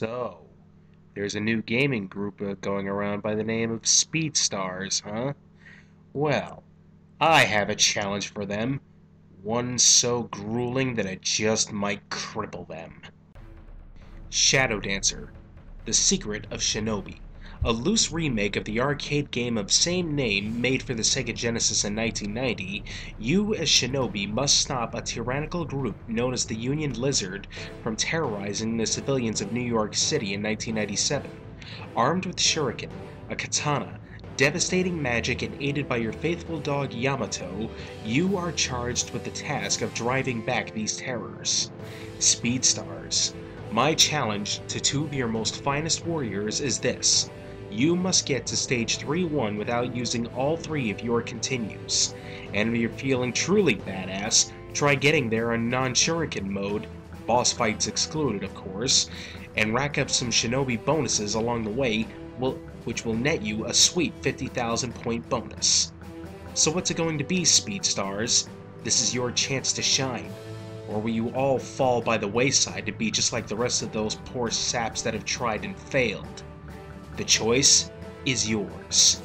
So, there's a new gaming group going around by the name of Speed Stars, huh? Well, I have a challenge for them. One so grueling that it just might cripple them. Shadow Dancer: The Secret of Shinobi, a loose remake of the arcade game of same name made for the Sega Genesis in 1990, you as Shinobi must stop a tyrannical group known as the Union Lizard from terrorizing the civilians of New York City in 1997. Armed with shuriken, a katana, devastating magic, and aided by your faithful dog Yamato, you are charged with the task of driving back these terrors. Speed Stars. My challenge to two of your most finest warriors is this. You must get to stage 3-1 without using all three of your continues. And if you're feeling truly badass, try getting there on non-shuriken mode, boss fights excluded of course, and rack up some shinobi bonuses along the way, which will net you a sweet 50,000 point bonus. So what's it going to be, Speed Stars? This is your chance to shine. Or will you all fall by the wayside to be just like the rest of those poor saps that have tried and failed? The choice is yours.